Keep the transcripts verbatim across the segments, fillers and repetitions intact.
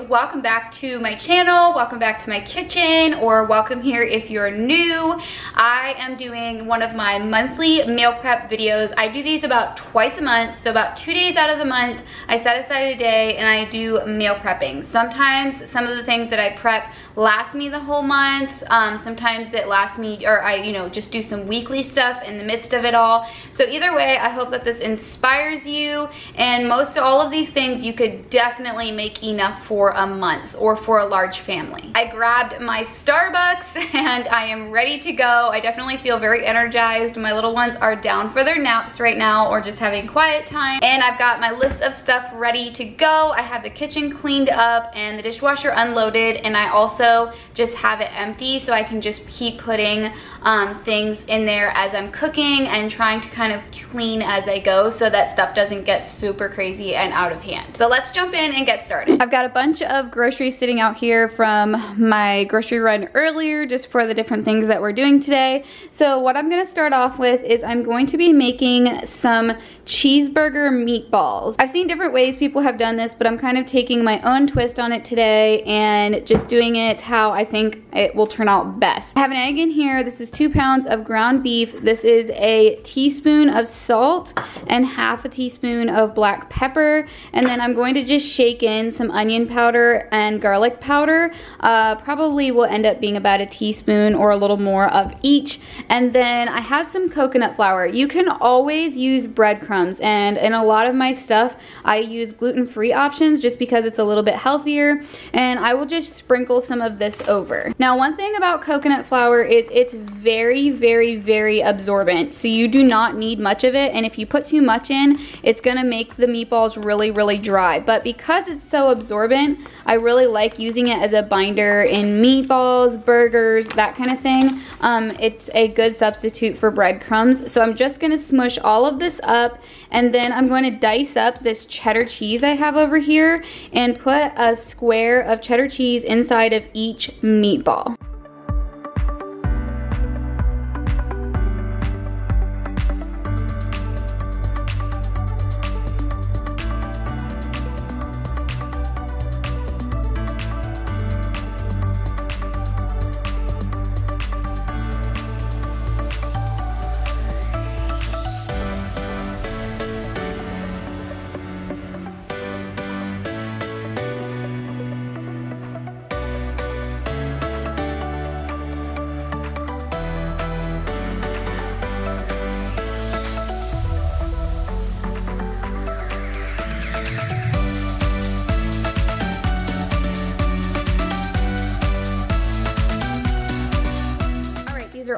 guys, welcome back to my channel, welcome back to my kitchen, or welcome here if you're new. I am doing one of my monthly meal prep videos. I do these about twice a month, so about two days out of the month, I set aside a day and I do meal prepping. Sometimes some of the things that I prep last me the whole month, um, sometimes it lasts me, or I, you know, just do some weekly stuff in the midst of it all. So either way, I hope that this inspires you, and most of all of these things you could definitely make enough for a month or for a large family. I grabbed my Starbucks and I am ready to go. I definitely feel very energized. My little ones are down for their naps right now or just having quiet time. And I've got my list of stuff ready to go. I have the kitchen cleaned up and the dishwasher unloaded, and I also just have it empty so I can just keep putting um, things in there as I'm cooking and trying to kind of clean as I go so that stuff doesn't get super crazy and out of hand. So let's jump in and get started. I've got a bunch of groceries sitting out here from my grocery run earlier just for the different things that we're doing today. So what I'm going to start off with is I'm going to be making some cheeseburger meatballs. I've seen different ways people have done this, but I'm kind of taking my own twist on it today and just doing it how I think it will turn out best. I have an egg in here. This is two pounds of ground beef. This is a teaspoon of salt and half a teaspoon of black pepper, and then I'm going to just shake in some onion powder and garlic powder. Uh, probably will end up being about a teaspoon or a little more of each. And then I have some coconut flour. You can always use breadcrumbs, and in a lot of my stuff I use gluten-free options just because it's a little bit healthier, and I will just sprinkle some of this over. Now, one thing about coconut flour is it's very very very absorbent, so you do not need much of it, and if you put too much in, it's gonna make the meatballs really really dry. But because it's it's so absorbent, I really like using it as a binder in meatballs, burgers, that kind of thing. Um, it's a good substitute for breadcrumbs. So I'm just gonna smush all of this up, and then I'm going to dice up this cheddar cheese I have over here and put a square of cheddar cheese inside of each meatball.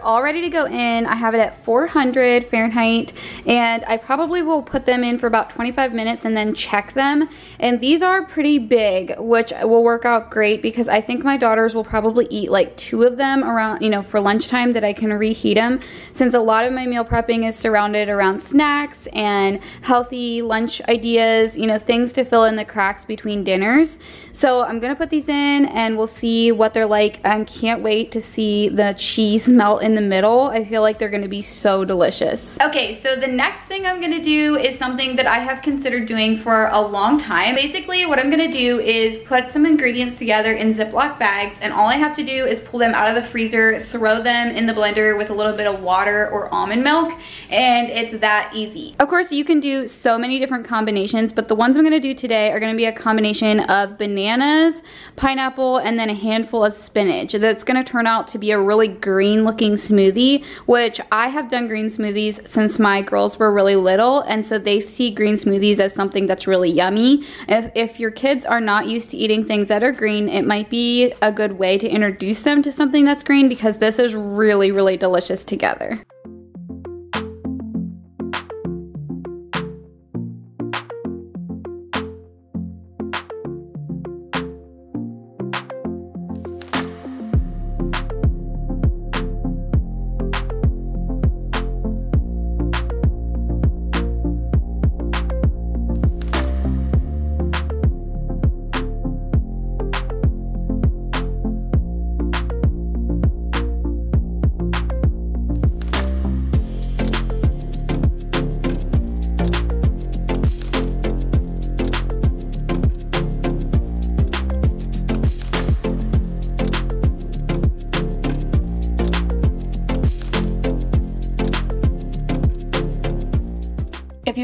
All ready to go in. I have it at four hundred Fahrenheit, and I probably will put them in for about twenty-five minutes and then check them. And these are pretty big, which will work out great because I think my daughters will probably eat like two of them around, you know, for lunchtime, that I can reheat them, since a lot of my meal prepping is surrounded around snacks and healthy lunch ideas, you know, things to fill in the cracks between dinners. So I'm gonna put these in and we'll see what they're like. I can't wait to see the cheese melt in the middle. I feel like they're gonna be so delicious. Okay, so the next thing I'm gonna do is something that I have considered doing for a long time. Basically, what I'm gonna do is put some ingredients together in Ziploc bags, and all I have to do is pull them out of the freezer, throw them in the blender with a little bit of water or almond milk, and it's that easy. Of course, you can do so many different combinations, but the ones I'm gonna do today are gonna be a combination of bananas, pineapple, and then a handful of spinach. That's gonna turn out to be a really green looking smoothie, which I have done green smoothies since my girls were really little, and so they see green smoothies as something that's really yummy. If, if your kids are not used to eating things that are green, it might be a good way to introduce them to something that's green, because this is really, really delicious together.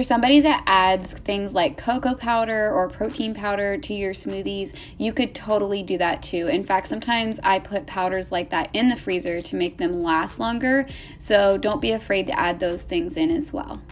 you're somebody that adds things like cocoa powder or protein powder to your smoothies, you could totally do that too. In fact, sometimes I put powders like that in the freezer to make them last longer, so don't be afraid to add those things in as well.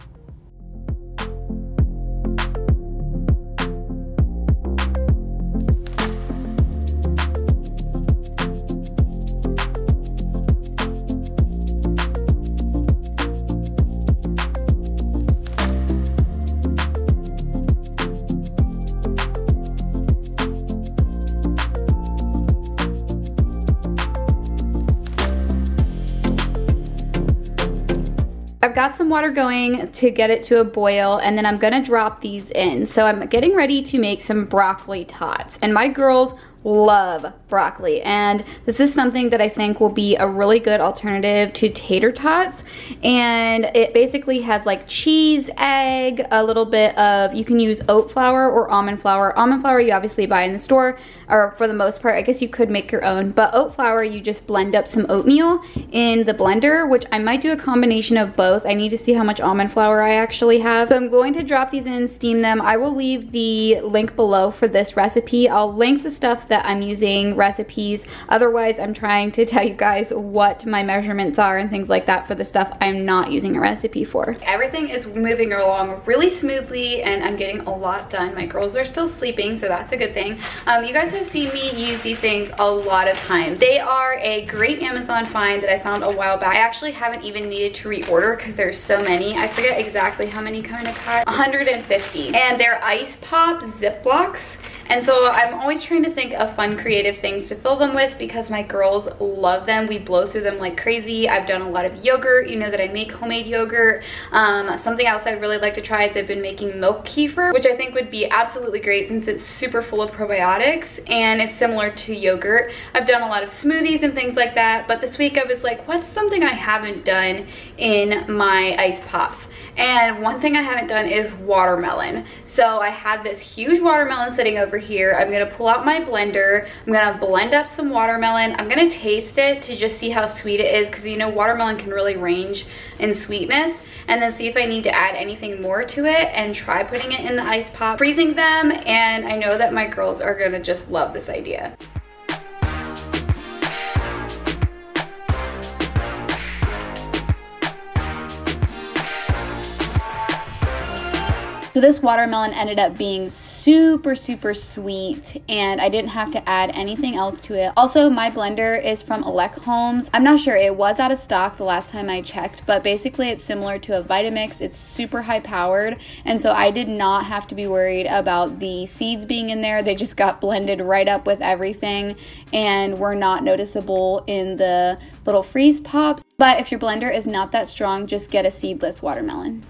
I've got some water going to get it to a boil, and then I'm gonna drop these in. So I'm getting ready to make some broccoli tots, and my girls love broccoli, and this is something that I think will be a really good alternative to tater tots. And it basically has like cheese, egg, a little bit of, you can use oat flour or almond flour. Almond flour you obviously buy in the store, or for the most part, I guess you could make your own, but oat flour you just blend up some oatmeal in the blender, which I might do a combination of both. I need to see how much almond flour I actually have. So I'm going to drop these in and steam them. I will leave the link below for this recipe. I'll link the stuff that I'm using, recipes. Otherwise, I'm trying to tell you guys what my measurements are and things like that for the stuff I'm not using a recipe for. Everything is moving along really smoothly, and I'm getting a lot done. My girls are still sleeping, so that's a good thing. Um, you guys have seen me use these things a lot of times. They are a great Amazon find that I found a while back. I actually haven't even needed to reorder because there's so many. I forget exactly how many come in a pack. one hundred fifty. And they're ice pop Ziplocs. And so I'm always trying to think of fun, creative things to fill them with because my girls love them. We blow through them like crazy. I've done a lot of yogurt. You know that I make homemade yogurt. Um, something else I'd really like to try is I've been making milk kefir, which I think would be absolutely great since it's super full of probiotics and it's similar to yogurt. I've done a lot of smoothies and things like that, but this week I was like, what's something I haven't done in my ice pops? And one thing I haven't done is watermelon. So I have this huge watermelon sitting over here. I'm gonna pull out my blender. I'm gonna blend up some watermelon. I'm gonna taste it to just see how sweet it is because you know watermelon can really range in sweetness, and then see if I need to add anything more to it and try putting it in the ice pop, freezing them, and I know that my girls are gonna just love this idea. So this watermelon ended up being super, super sweet, and I didn't have to add anything else to it. Also, my blender is from Elec Homes. I'm not sure, it was out of stock the last time I checked, but basically it's similar to a Vitamix. It's super high powered, and so I did not have to be worried about the seeds being in there. They just got blended right up with everything and were not noticeable in the little freeze pops. But if your blender is not that strong, just get a seedless watermelon.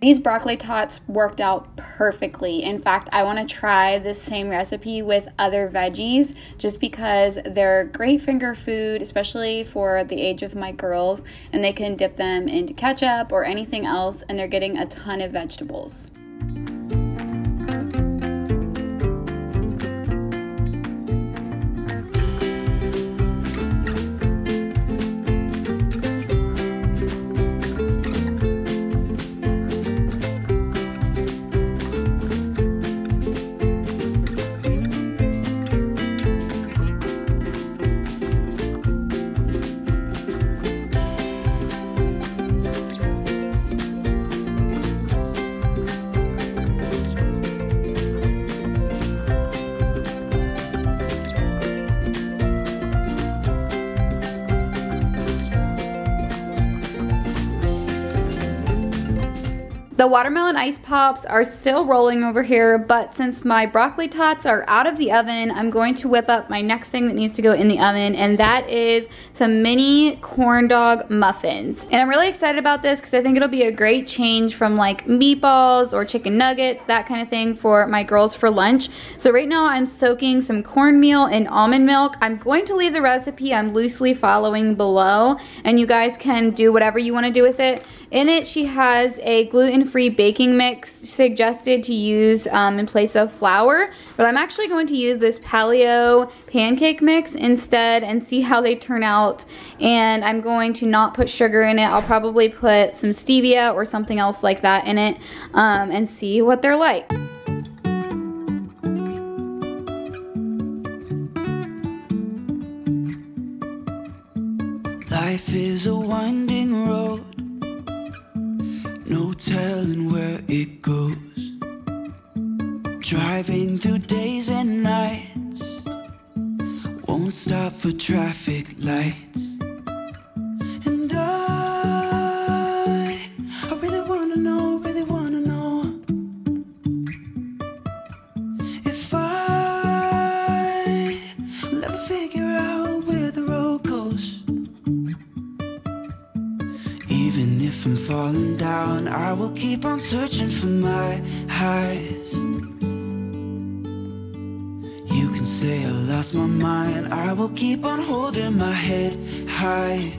These broccoli tots worked out perfectly. In fact, I want to try this same recipe with other veggies just because they're great finger food, especially for the age of my girls, and they can dip them into ketchup or anything else, and they're getting a ton of vegetables. The watermelon ice pops are still rolling over here, but since my broccoli tots are out of the oven, I'm going to whip up my next thing that needs to go in the oven, and that is some mini corn dog muffins. And I'm really excited about this because I think it'll be a great change from like meatballs or chicken nuggets, that kind of thing, for my girls for lunch. So right now I'm soaking some cornmeal in almond milk. I'm going to leave the recipe I'm loosely following below, and you guys can do whatever you want to do with it. In it, she has a gluten-free baking mix suggested to use um, in place of flour, but I'm actually going to use this paleo pancake mix instead and see how they turn out. And I'm going to not put sugar in it. I'll probably put some stevia or something else like that in it um, and see what they're like. Life is a winding road. No telling where it goes. Driving through days and nights. Won't stop for traffic lights. And I, I really wanna know, really wanna know if I will ever figure out where the road goes. Even if I'm falling down, I will keep on searching for my highs. You can say I lost my mind, I will keep on holding my head high.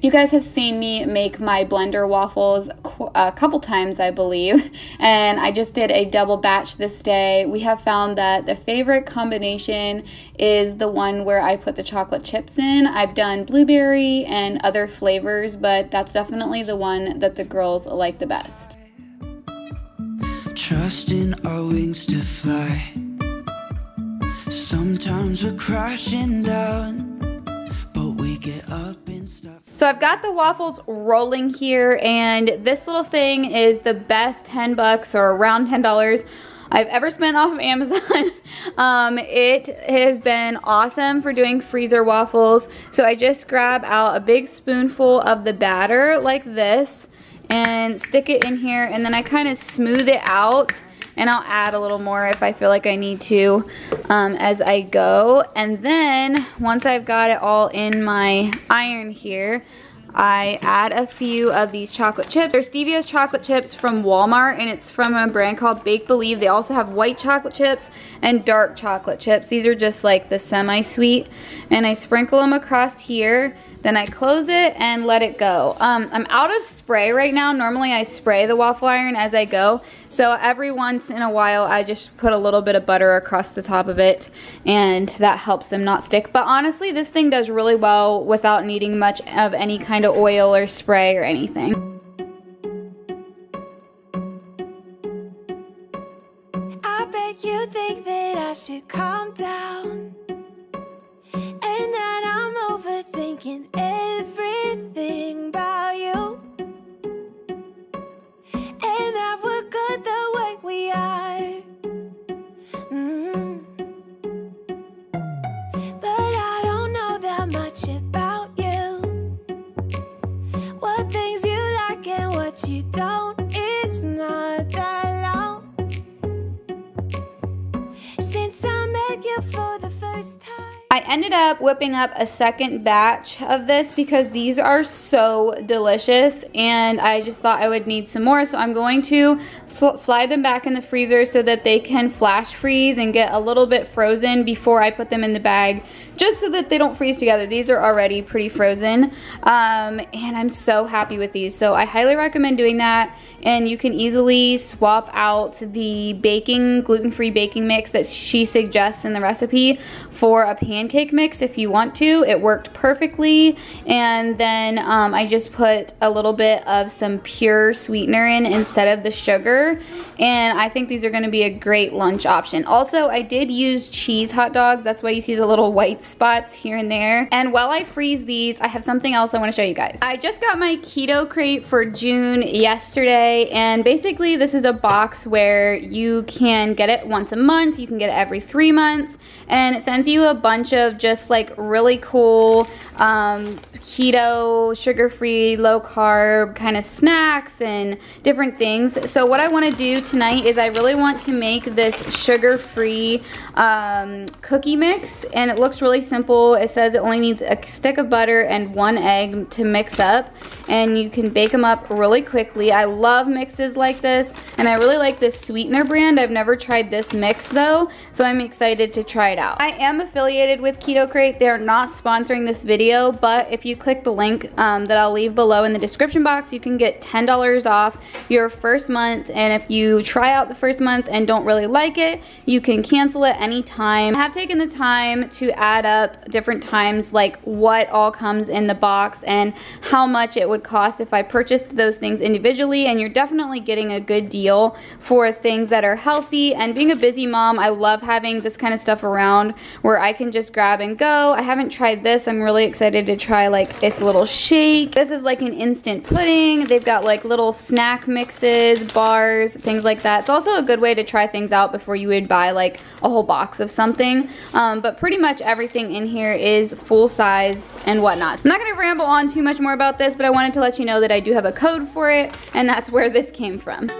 You guys have seen me make my blender waffles a couple times, I believe, and I just did a double batch this day. We have found that the favorite combination is the one where I put the chocolate chips in. I've done blueberry and other flavors, but that's definitely the one that the girls like the best. Trusting our wings to fly. Sometimes we're crashing down, but we get up. So I've got the waffles rolling here, and this little thing is the best ten bucks or around ten dollars I've ever spent off of Amazon. um, it has been awesome for doing freezer waffles. So I just grab out a big spoonful of the batter like this and stick it in here, and then I kind of smooth it out. And I'll add a little more if I feel like I need to um, as I go. And then once I've got it all in my iron here, I add a few of these chocolate chips. They're Stevia's chocolate chips from Walmart, and it's from a brand called Bake Believe. They also have white chocolate chips and dark chocolate chips. These are just like the semi-sweet. And I sprinkle them across here. Then I close it and let it go. Um, I'm out of spray right now. Normally I spray the waffle iron as I go. So every once in a while I just put a little bit of butter across the top of it, and that helps them not stick. But honestly, this thing does really well without needing much of any kind of oil or spray or anything. I bet you think that I should calm down. Thinking everything about you, and that we're good the way we are. Mm-hmm. But I don't know that much about you. What things you like and what you don't. It's not that long since I met you for the first time. I ended up whipping up a second batch of this because these are so delicious, and I just thought I would need some more. So I'm going to sl- slide them back in the freezer so that they can flash freeze and get a little bit frozen before I put them in the bag, just so that they don't freeze together. These are already pretty frozen, um, and I'm so happy with these. So I highly recommend doing that, and you can easily swap out the baking, gluten-free baking mix that she suggests in the recipe for a pan pancake mix if you want to. It worked perfectly. And then um, I just put a little bit of some pure sweetener in instead of the sugar, and I think these are going to be a great lunch option. Also, I did use cheese hot dogs. That's why you see the little white spots here and there. And while I freeze these, I have something else I want to show you guys. I just got my Keto Crate for June yesterday, and basically this is a box where you can get it once a month, you can get it every three months, and it sends you a bunch of of just like really cool um, keto, sugar-free, low-carb kind of snacks and different things. So what I want to do tonight is I really want to make this sugar-free um, cookie mix, and it looks really simple. It says it only needs a stick of butter and one egg to mix up, and you can bake them up really quickly. I love mixes like this, and I really like this Sweetener brand. I've never tried this mix though, so I'm excited to try it out. I am affiliated with Keto Crate. They're not sponsoring this video, but if you click the link um, that I'll leave below in the description box, you can get ten dollars off your first month, and if you try out the first month and don't really like it, you can cancel it anytime. I have taken the time to add up different times like what all comes in the box and how much it would cost if I purchased those things individually, and you're definitely getting a good deal for things that are healthy. And being a busy mom, I love having this kind of stuff around where I can just grab and go. I haven't tried this. I'm really excited to try like its little shake. This is like an instant pudding. They've got like little snack mixes, bars, things like that. It's also a good way to try things out before you would buy like a whole box of something. Um, but pretty much everything in here is full-sized and whatnot. I'm not gonna ramble on too much more about this, but I wanted to let you know that I do have a code for it, and that's where this came from.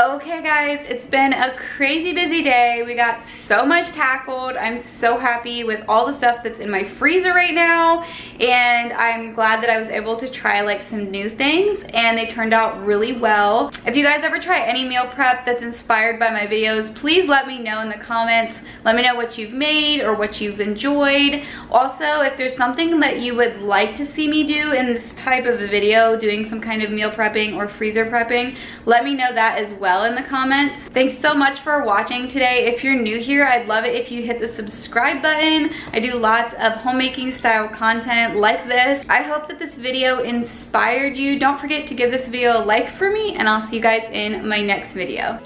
Okay guys, it's been a crazy busy day. We got so much tackled. I'm so happy with all the stuff that's in my freezer right now, and I'm glad that I was able to try like some new things, and they turned out really well. If you guys ever try any meal prep that's inspired by my videos, please let me know in the comments. Let me know what you've made or what you've enjoyed. Also, if there's something that you would like to see me do in this type of a video, doing some kind of meal prepping or freezer prepping, let me know that as well in the comments. Thanks so much for watching today. If you're new here, I'd love it if you hit the subscribe button. I do lots of homemaking style content like this. I hope that this video inspired you. Don't forget to give this video a like for me, and I'll see you guys in my next video.